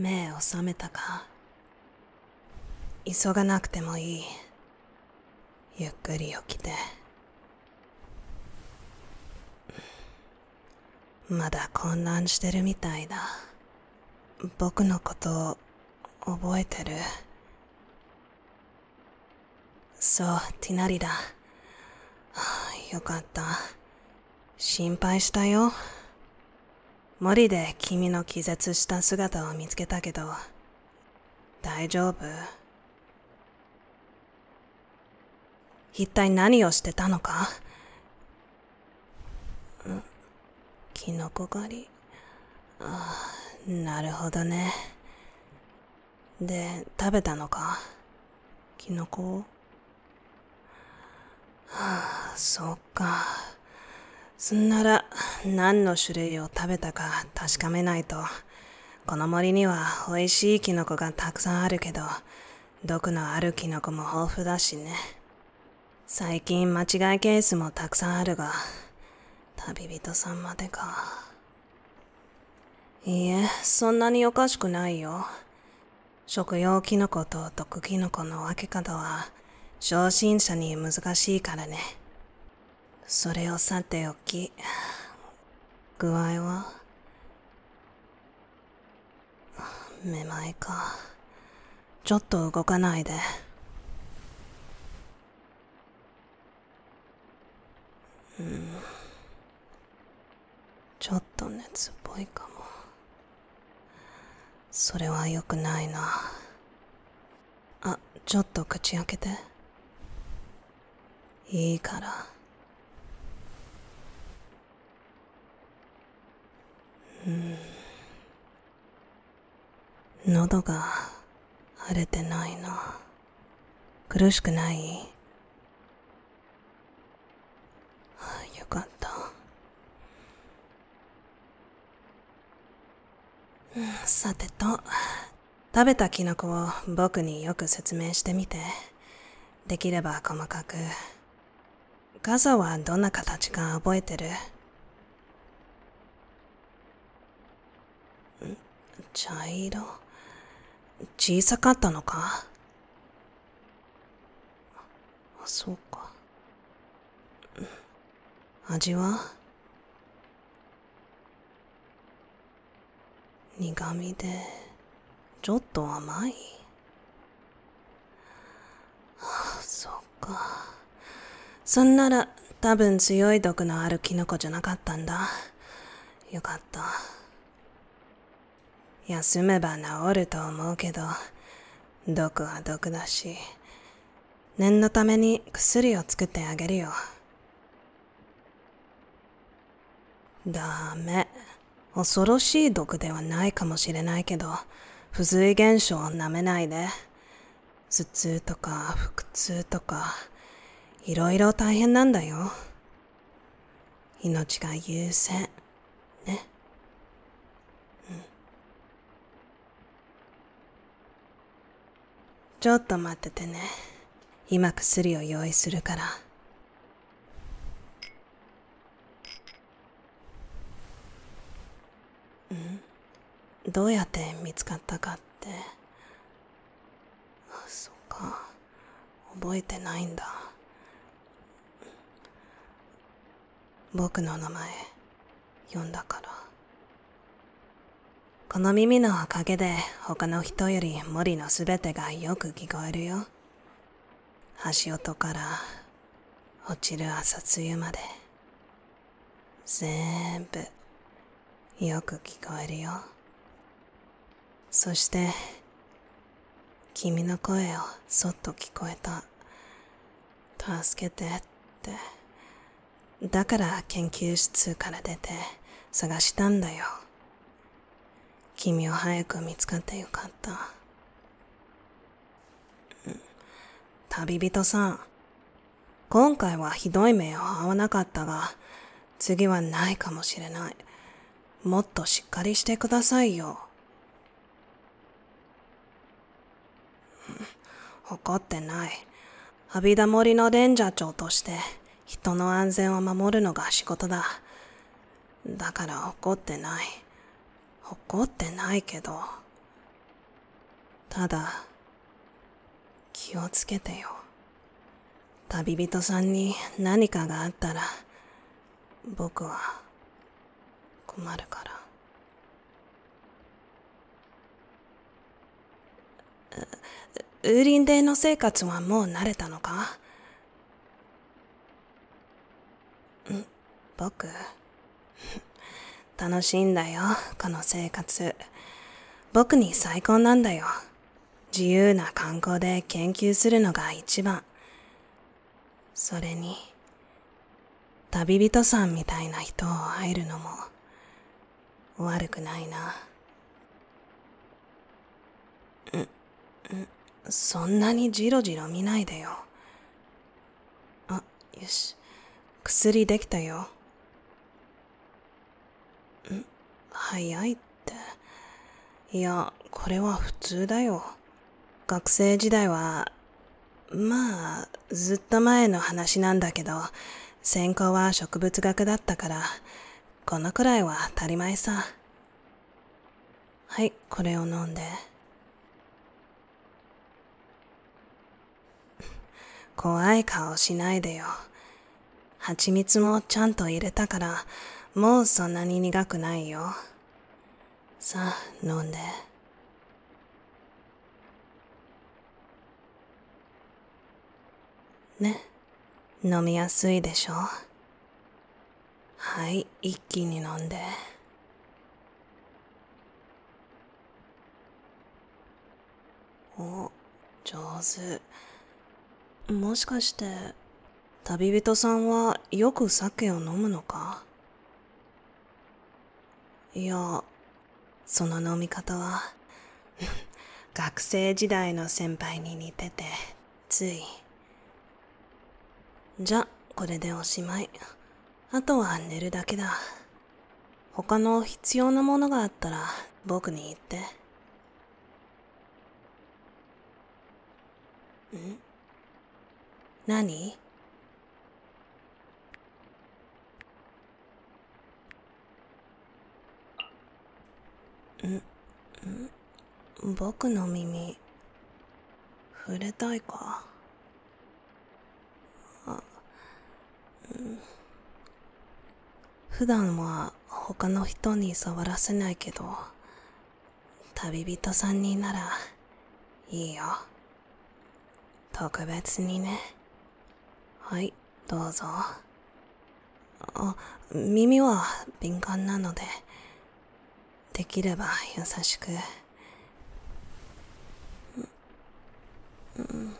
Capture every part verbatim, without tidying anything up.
目を覚めたか。急がなくてもいい。ゆっくり起きて。まだ混乱してるみたいだ。僕のことを覚えてる？そう、ティナリだ。よかった。心配したよ。森で君の気絶した姿を見つけたけど、大丈夫？一体何をしてたのか？キノコ狩り。ああ、なるほどね。で、食べたのか？キノコを？はあ、そっか。そんなら、何の種類を食べたか確かめないと。この森には美味しいキノコがたくさんあるけど、毒のあるキノコも豊富だしね。最近間違いケースもたくさんあるが、旅人さんまでか。いいえ、そんなにおかしくないよ。食用キノコと毒キノコの分け方は、初心者に難しいからね。それをさておき、具合は？めまいか。ちょっと動かないで。うん。ちょっと熱っぽいかも。それは良くないな。あ、ちょっと口開けて。いいから。うん。喉が腫れてないな。苦しくない？はあ、よかった。さてと、食べたキノコを僕によく説明してみて。できれば細かく。傘はどんな形か覚えてる？茶色。小さかったのか？あ、そうか。味は？苦味で、ちょっと甘い。はあ、そっか。そんなら、多分強い毒のあるキノコじゃなかったんだ。よかった。休めば治ると思うけど、毒は毒だし、念のために薬を作ってあげるよ。ダメ。恐ろしい毒ではないかもしれないけど、不随現象を舐めないで。頭痛とか腹痛とか、いろいろ大変なんだよ。命が優先、ね。うん。ちょっと待っててね。今薬を用意するから。どうやって見つかったかって。あ、そっか。覚えてないんだ。僕の名前、呼んだから。この耳のおかげで他の人より森のすべてがよく聞こえるよ。足音から落ちる朝露まで。全部よく聞こえるよ。そして、君の声をそっと聞こえた。助けてって。だから研究室から出て探したんだよ。君を早く見つかってよかった。旅人さん、今回はひどい目を合わなかったが、次はないかもしれない。もっとしっかりしてくださいよ。怒ってない。アビダ森のレンジャー長として人の安全を守るのが仕事だ。だから怒ってない。怒ってないけど、ただ、気をつけてよ。旅人さんに何かがあったら、僕は困るから。ウーリンデーの生活はもう慣れたのか？ん、僕楽しいんだよ、この生活。僕に最高なんだよ。自由な観光で研究するのが一番。それに、旅人さんみたいな人を会えるのも悪くないな。ん、ん、そんなにじろじろ見ないでよ。あ、よし。薬できたよ。ん、早いって。いや、これは普通だよ。学生時代は、まあ、ずっと前の話なんだけど、専攻は植物学だったから、このくらいは当たり前さ。はい、これを飲んで。怖い顔しないでよ。蜂蜜もちゃんと入れたから、もうそんなに苦くないよ。さあ、飲んで。ね、飲みやすいでしょ？はい、一気に飲んで。お、上手。もしかして、旅人さんはよく酒を飲むのか？いや、その飲み方は、学生時代の先輩に似てて、つい。じゃ、これでおしまい。あとは寝るだけだ。他の必要なものがあったら僕に言って。ん？何？ん？ん？僕の耳、触れたいか？普段は他の人に触らせないけど、旅人さんにならいいよ。特別にね。はい、どうぞ。あ、耳は敏感なので、できれば優しく。うん。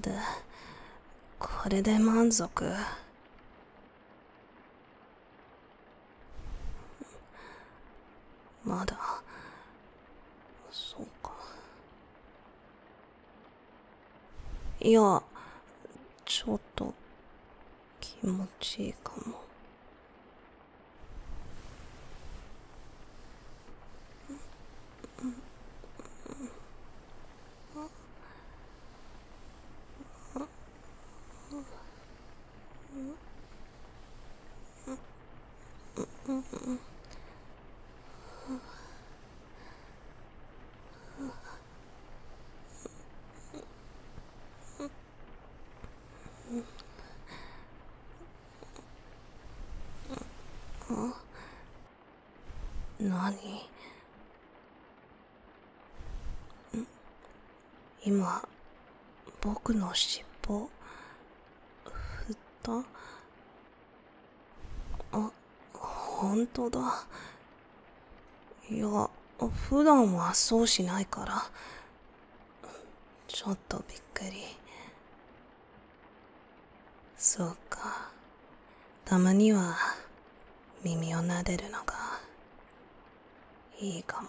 で、これで満足？まだ、そうか。いや、ちょっと気持ちいいかも。何？今、僕の尻尾、振った？あ、本当だ。いや、普段はそうしないから、ちょっとびっくり。そうか。たまには、耳を撫でるのが。いいかも。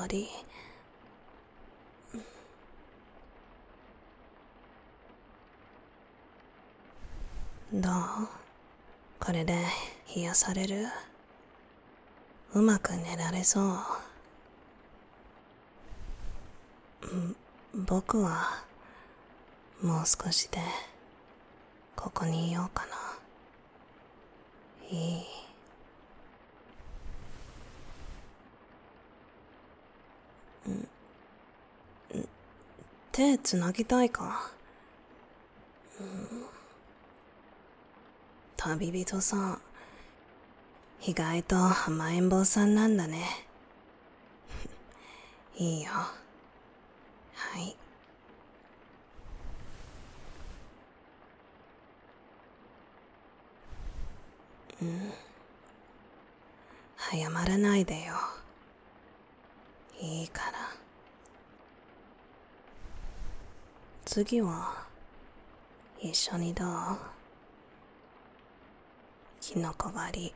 まり。どう？これで癒される？うまく寝られそう。僕はもう少しでここにいようかな。いい？手つなぎたいか？旅人さん、意外と甘えん坊さんなんだね。いいよ。はい。うん。早まらないでよ。いいから。次は、一緒にどう？キノコ狩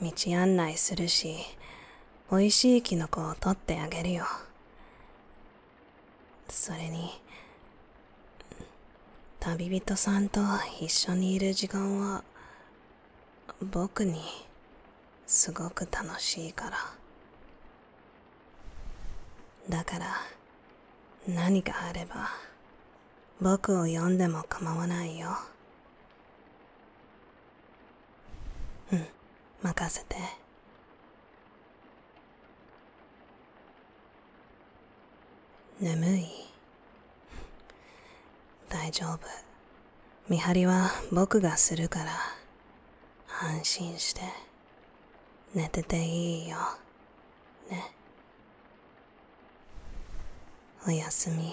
り。道案内するし、美味しいキノコを取ってあげるよ。それに、旅人さんと一緒にいる時間は、僕にすごく楽しいから。だから、何かあれば、僕を呼んでも構わないよ。うん、任せて。眠い？大丈夫。見張りは僕がするから、安心して。寝てていいよ。ね。おやすみ。